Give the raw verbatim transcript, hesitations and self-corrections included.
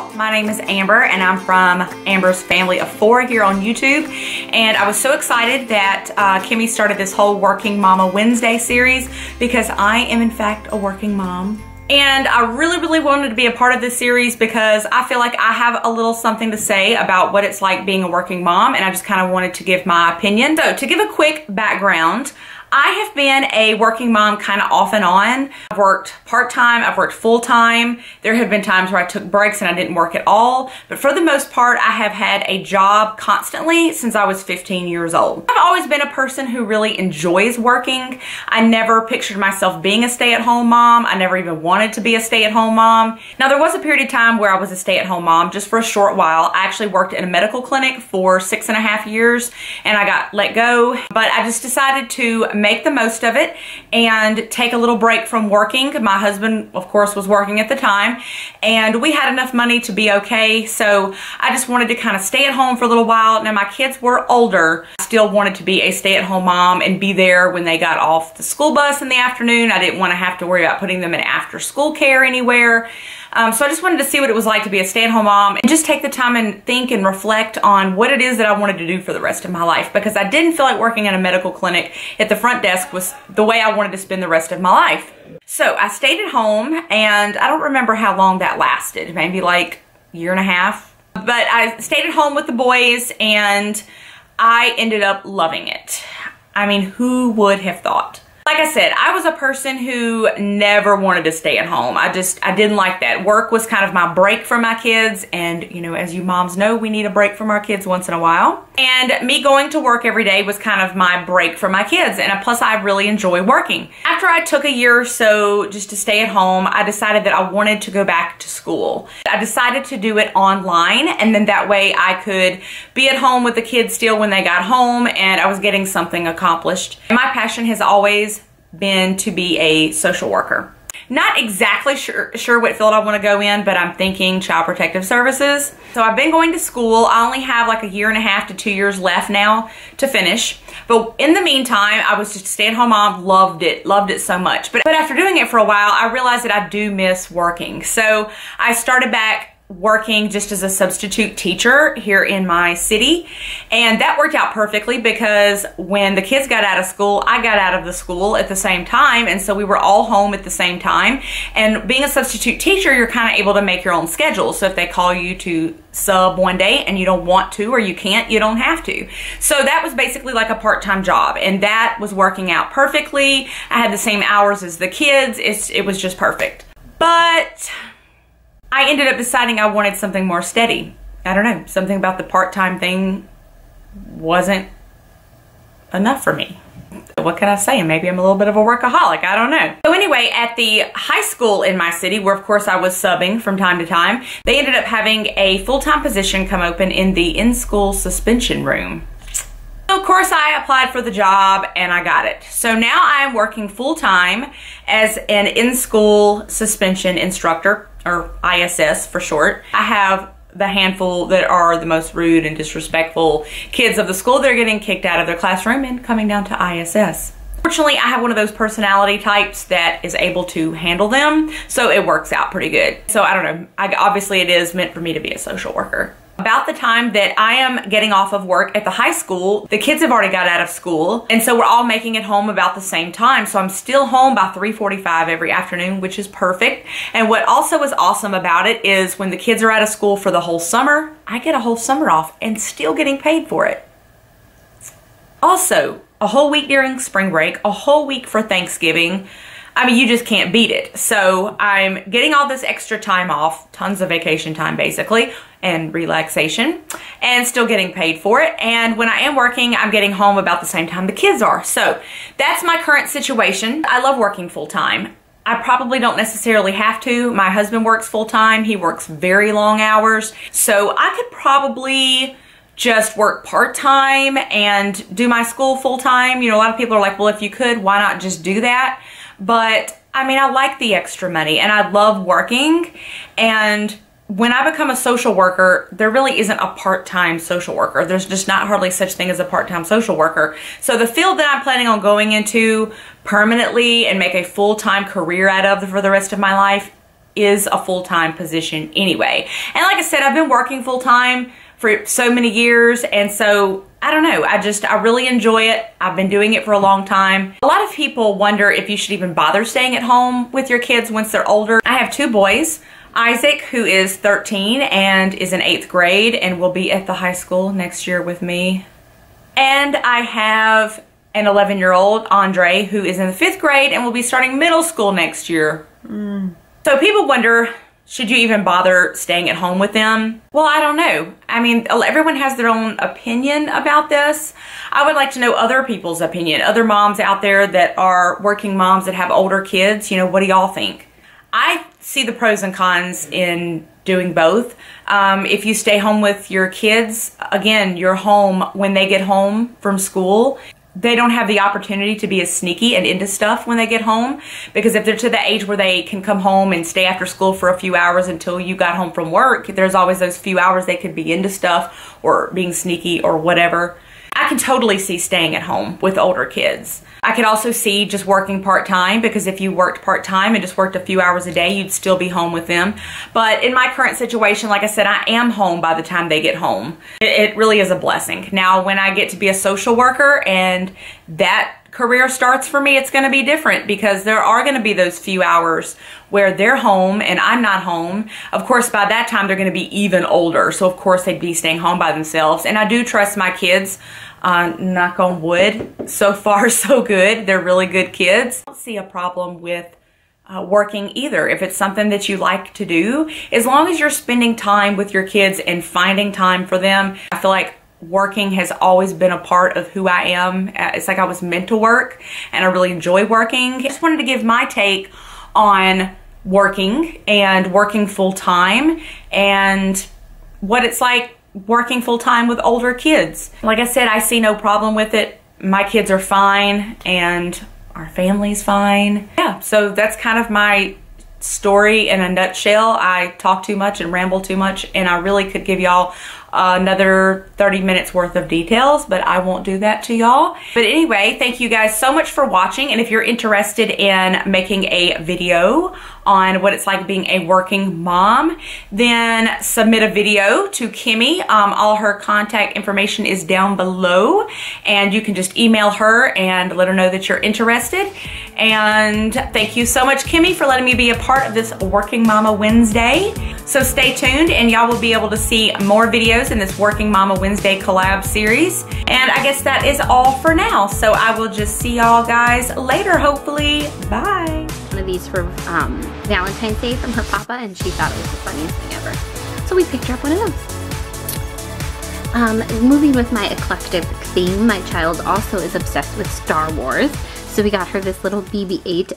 y'all. My name is Amber and I'm from Amber's Family of Four here on YouTube. And I was so excited that uh, Kimmy started this whole Working Mama Wednesday series because I am in fact a working mom. And I really, really wanted to be a part of this series because I feel like I have a little something to say about what it's like being a working mom, and I just kind of wanted to give my opinion. So to give a quick background, I have been a working mom kind of off and on. I've worked part-time, I've worked full-time. There have been times where I took breaks and I didn't work at all. But for the most part, I have had a job constantly since I was fifteen years old. I've always been a person who really enjoys working. I never pictured myself being a stay-at-home mom. I never even wanted to be a stay-at-home mom. Now, there was a period of time where I was a stay-at-home mom just for a short while. I actually worked in a medical clinic for six and a half years and I got let go. But I just decided to make the most of it and take a little break from working. My husband, of course, was working at the time, and we had enough money to be okay. So I just wanted to kind of stay at home for a little while. Now, my kids were older. I still wanted to be a stay-at-home mom and be there when they got off the school bus in the afternoon. I didn't want to have to worry about putting them in after-school care anywhere. Um, so I just wanted to see what it was like to be a stay-at-home mom and just take the time and think and reflect on what it is that I wanted to do for the rest of my life, because I didn't feel like working in a medical clinic at the front desk was the way I wanted to spend the rest of my life. So I stayed at home, and I don't remember how long that lasted, maybe like a year and a half. But I stayed at home with the boys and I ended up loving it. I mean, who would have thought? Like I said, I was a person who never wanted to stay at home. I just, I didn't like that. Work was kind of my break from my kids. And, you know, as you moms know, we need a break from our kids once in a while. And me going to work every day was kind of my break from my kids. And plus, I really enjoy working. After I took a year or so just to stay at home, I decided that I wanted to go back to school. I decided to do it online. And then that way I could be at home with the kids still when they got home, and I was getting something accomplished. And my passion has always been to be a social worker. Not exactly sure, sure what field I want to go in, but I'm thinking child protective services. So I've been going to school. I only have like a year and a half to two years left now to finish. But in the meantime, I was just a stay-at-home mom, loved it, loved it so much. But, but after doing it for a while, I realized that I do miss working. So I started back working just as a substitute teacher here in my city, and that worked out perfectly because when the kids got out of school, I got out of the school at the same time, and so we were all home at the same time. And being a substitute teacher, you're kind of able to make your own schedule. So if they call you to sub one day and you don't want to or you can't, you don't have to. So that was basically like a part-time job, and that was working out perfectly. I had the same hours as the kids. It's, it was just perfect. But I ended up deciding I wanted something more steady. I don't know, something about the part-time thing wasn't enough for me. What can I say? Maybe I'm a little bit of a workaholic, I don't know. So anyway, at the high school in my city, where of course I was subbing from time to time, they ended up having a full-time position come open in the in-school suspension room. So of course I applied for the job and I got it. So now I'm working full-time as an in-school suspension instructor, or I S S for short. I have the handful that are the most rude and disrespectful kids of the school. They're getting kicked out of their classroom and coming down to I S S. Fortunately, I have one of those personality types that is able to handle them, so it works out pretty good. So I don't know, I, obviously it is meant for me to be a social worker. About the time that I am getting off of work at the high school, the kids have already got out of school, and so we're all making it home about the same time. So I'm still home by three forty-five every afternoon, which is perfect. And what also is awesome about it is when the kids are out of school for the whole summer, I get a whole summer off and still getting paid for it. Also, a whole week during spring break, a whole week for Thanksgiving. I mean, you just can't beat it. So I'm getting all this extra time off, tons of vacation time basically, and relaxation, and still getting paid for it. And when I am working, I'm getting home about the same time the kids are. So that's my current situation. I love working full time. I probably don't necessarily have to. My husband works full time. He works very long hours. So I could probably just work part-time and do my school full-time. You know, a lot of people are like, well, if you could, why not just do that? But I mean, I like the extra money and I love working. And when I become a social worker, there really isn't a part-time social worker. There's just not hardly such thing as a part-time social worker. So the field that I'm planning on going into permanently and make a full-time career out of for the rest of my life is a full-time position anyway. And like I said, I've been working full-time for so many years, and so I don't know, I just, I really enjoy it. I've been doing it for a long time. A lot of people wonder if you should even bother staying at home with your kids once they're older. I have two boys, Isaac, who is thirteen and is in eighth grade and will be at the high school next year with me. And I have an eleven year old, Andre, who is in the fifth grade and will be starting middle school next year. Mm. So people wonder, should you even bother staying at home with them? Well, I don't know. I mean, everyone has their own opinion about this. I would like to know other people's opinion, other moms out there that are working moms that have older kids. You know, what do y'all think? I see the pros and cons in doing both. Um, if you stay home with your kids, again, you're home when they get home from school. They don't have the opportunity to be as sneaky and into stuff when they get home, because if they're to the age where they can come home and stay after school for a few hours until you got home from work, there's always those few hours they could be into stuff or being sneaky or whatever. I can totally see staying at home with older kids. I could also see just working part-time, because if you worked part-time and just worked a few hours a day, you'd still be home with them. But in my current situation, like I said, I am home by the time they get home. It really is a blessing. Now, when I get to be a social worker and that career starts for me, it's going to be different, because there are going to be those few hours where they're home and I'm not home. Of course, by that time, they're going to be even older. So, of course, they'd be staying home by themselves. And I do trust my kids. Uh, knock on wood. So far, so good. They're really good kids. I don't see a problem with uh, working either. If it's something that you like to do, as long as you're spending time with your kids and finding time for them. I feel like working has always been a part of who I am. It's like I was meant to work, and I really enjoy working. I just wanted to give my take on working and working full-time and what it's like working full-time with older kids. Like I said, I see no problem with it. My kids are fine and our family's fine. Yeah, so that's kind of my story in a nutshell. I talk too much and ramble too much, and I really could give y'all uh, another thirty minutes worth of details, but I won't do that to y'all. But anyway, thank you guys so much for watching, and if you're interested in making a video on what it's like being a working mom, then submit a video to Kimmy. Um, all her contact information is down below, and you can just email her and let her know that you're interested. And thank you so much, Kimmy, for letting me be a part of this Working Mama Wednesday. So stay tuned, and y'all will be able to see more videos in this Working Mama Wednesday collab series. And I guess that is all for now. So I will just see y'all guys later, hopefully. Bye. One of these for um, Valentine's Day from her papa, and she thought it was the funniest thing ever. So we picked up one of those. Um, moving with my eclectic theme, my child also is obsessed with Star Wars. So we got her this little B B eight.